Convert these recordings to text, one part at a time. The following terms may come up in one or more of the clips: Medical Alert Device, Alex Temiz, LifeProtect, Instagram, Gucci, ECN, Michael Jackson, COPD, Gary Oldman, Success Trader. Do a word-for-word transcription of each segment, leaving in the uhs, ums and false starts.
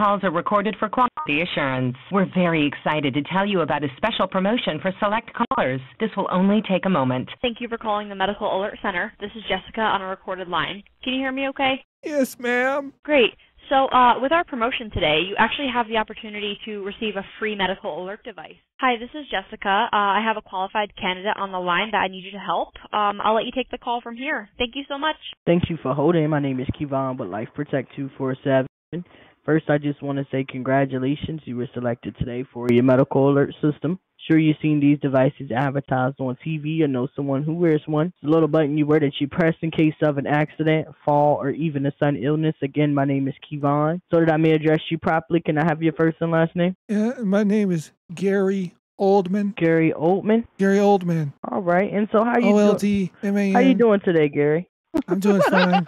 calls are recorded for quality assurance. We're very excited to tell you about a special promotion for select callers. This will only take a moment. Thank you for calling the Medical Alert Center. This is Jessica on a recorded line. Can you hear me okay? Yes, ma'am. Great. So uh, with our promotion today, you actually have the opportunity to receive a free medical alert device. Hi, this is Jessica. Uh, I have a qualified candidate on the line that I need you to help. Um, I'll let you take the call from here. Thank you so much. Thank you for holding. My name is Kevon with LifeProtect two forty-seven. First, I just want to say congratulations. You were selected today for your medical alert system. Sure, you've seen these devices advertised on T V or know someone who wears one. It's a little button you wear that you press in case of an accident, fall, or even a sudden illness. Again, my name is Kevon. So that I may address you properly, can I have your first and last name? Yeah, my name is Gary Oldman. Gary Oldman? Gary Oldman. All right. And so how you O L D M A N. How you doing today, Gary? I'm doing fine.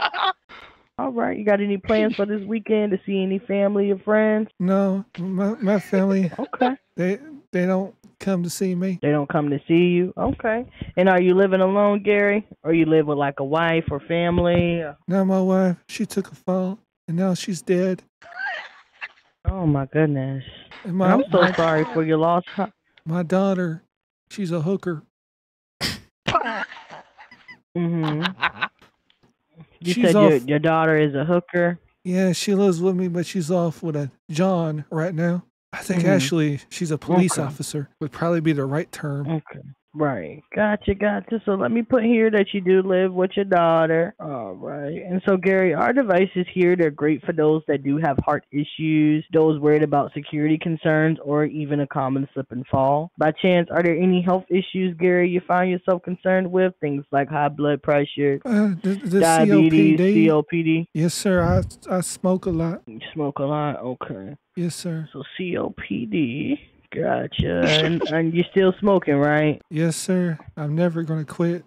All right. You got any plans for this weekend to see any family or friends? No, my, my family. Okay. They they don't come to see me. They don't come to see you? Okay. And are you living alone, Gary? Or you live with like a wife or family? No, my wife, she took a fall and now she's dead. Oh, my goodness. My, I'm so my, sorry for your loss. My daughter, she's a hooker. Mm-hmm. You she's said your, your daughter is a hooker? Yeah, she lives with me, but she's off with a John right now. I think mm-hmm. actually she's a police okay. officer would probably be the right term. Okay. Right. Gotcha, gotcha. So let me put here that you do live with your daughter. All right. And so, Gary, our devices here, they're great for those that do have heart issues, those worried about security concerns, or even a common slip and fall. By chance, are there any health issues, Gary, you find yourself concerned with? Things like high blood pressure, uh, the, the diabetes, C O P D? Yes, sir. I, I smoke a lot. You smoke a lot? Okay. Yes, sir. So C O P D. Gotcha. and, and you're still smoking, right? Yes, sir. I'm never going to quit.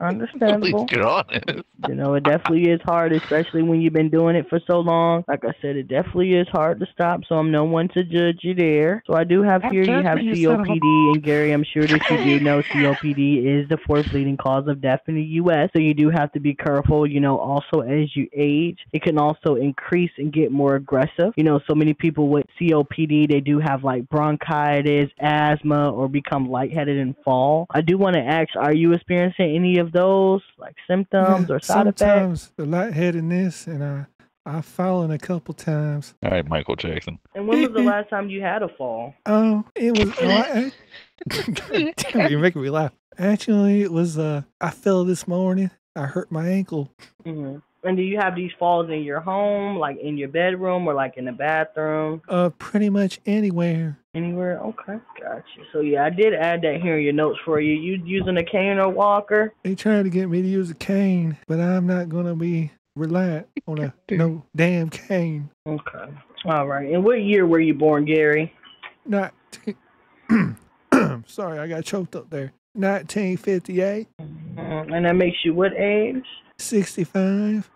Understandable. Get on it. You know, it definitely is hard, especially when you've been doing it for so long. Like I said, it definitely is hard to stop, so I'm no one to judge you there. So I do have here you have C O P D, and Gary, I'm sure that you do know C O P D is the fourth leading cause of death in the U S, so you do have to be careful, you know, also as you age. It can also increase and get more aggressive. You know, so many people with C O P D, they do have like bronchitis, asthma, or become lightheaded and fall. I do want to ask, are you experiencing any of those like symptoms yeah, or side effects? Sometimes the lightheadedness, and I I've fallen a couple times. All right, Michael Jackson. And when was the last time you had a fall? Oh, um, it was. I, damn, you're making me laugh. Actually, it was. Uh, I fell this morning. I hurt my ankle. Mm-hmm. And do you have these falls in your home, like in your bedroom or like in the bathroom? Uh, pretty much anywhere. Anywhere? Okay. Gotcha. So, yeah, I did add that here in your notes for you. You using a cane or walker? They trying to get me to use a cane, but I'm not going to be reliant on a no damn cane. Okay. All right. And what year were you born, Gary? Not. Sorry, I got choked up there. nineteen fifty-eight. Mm-hmm. And that makes you what age? sixty-five.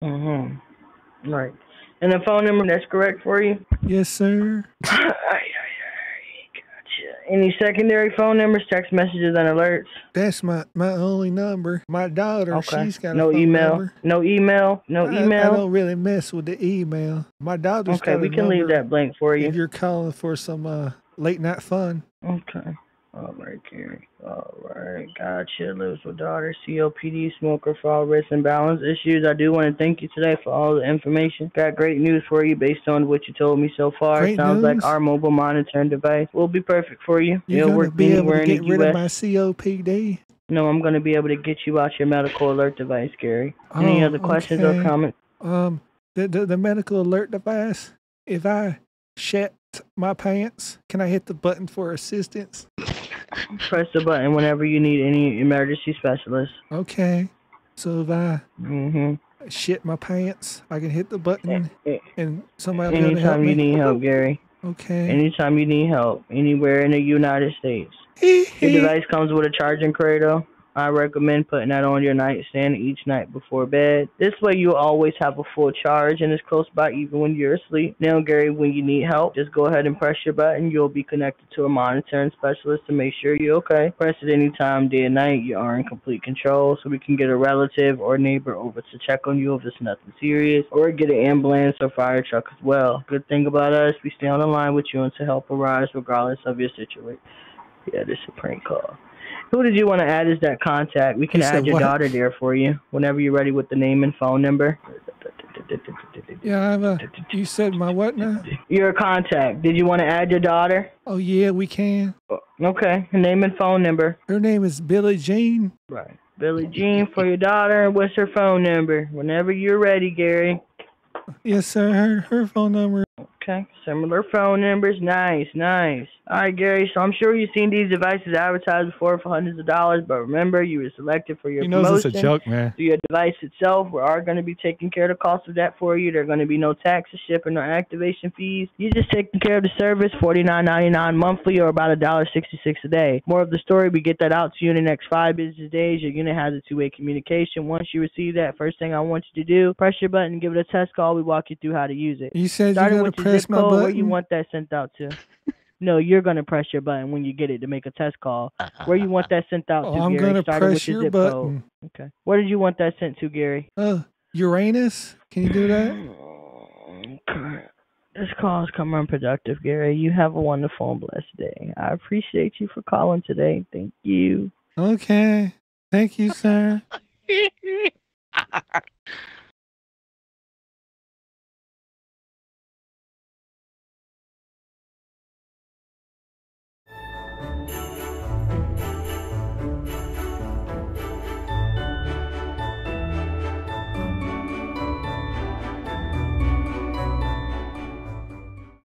Mm-hmm. Right. And the phone number, that's correct for you? Yes, sir. All right, all right, all right. Gotcha. Any secondary phone numbers, text messages, and alerts? That's my, my only number. My daughter, okay. she's got no a phone email. Number. No email? No I, email? I don't really mess with the email. My daughter's okay, got a number. Okay, we can leave that blank for you. If you're calling for some uh, late night fun. Okay. All right, Gary. All right, gotcha. Lives with daughter, C O P D, smoker, fall risk, and balance issues. I do want to thank you today for all the information. Got great news for you based on what you told me so far. Great Sounds news. Like our mobile monitoring device will be perfect for you. You're going to be able to get rid of my C O P D. No, I'm going to be able to get you out your medical alert device, Gary. Oh, Any other questions okay. or comments? Um, the, the the medical alert device. If I shat my pants, can I hit the button for assistance? Press the button whenever you need any emergency specialist. Okay. So if I mm-hmm. shit my pants, I can hit the button it, and somebody will help Anytime you me. Need help, Gary. Okay. Anytime you need help, anywhere in the United States. The device comes with a charging cradle, I recommend putting that on your nightstand each night before bed. This way you'll always have a full charge and it's close by even when you're asleep. Now, Gary, when you need help, just go ahead and press your button. You'll be connected to a monitoring specialist to make sure you're okay. Press it any time, day and night. You are in complete control, so we can get a relative or neighbor over to check on you if it's nothing serious, or get an ambulance or fire truck as well. Good thing about us, we stay on the line with you until help arrives regardless of your situation. Yeah, this is a prank call. Who did you want to add as that contact? We can add your what? daughter there for you whenever you're ready with the name and phone number. Yeah, I have a, you said my what now? Your contact. Did you want to add your daughter? Oh, yeah, we can. Okay, her name and phone number. Her name is Billie Jean. Right. Billie Jean for your daughter. And what's her phone number? Whenever you're ready, Gary. Yes, sir. Her, her phone number. Okay, similar phone numbers. Nice, nice. All right, Gary, so I'm sure you've seen these devices advertised before for hundreds of dollars, but remember, you were selected for your he knows promotion. It's a joke, man. So your device itself, we are going to be taking care of the cost of that for you. There are going to be no taxes, shipping, or activation fees. You're just taking care of the service, forty-nine ninety-nine monthly or about a dollar sixty-six a day. More of the story, we get that out to you in the next five business days. Your unit has a two-way communication. Once you receive that, first thing I want you to do, press your button, give it a test call. We walk you through how to use it. You said Starting you got to press my button? Where you want that sent out to. No, you're going to press your button when you get it to make a test call. Where you want that sent out oh, to, I'm Gary? I'm going to press your, your button. Code. Okay. Where did you want that sent to, Gary? Uh, Uranus? Can you do that? Okay. This call is coming unproductive, Gary. You have a wonderful and blessed day. I appreciate you for calling today. Thank you. Okay. Thank you, sir.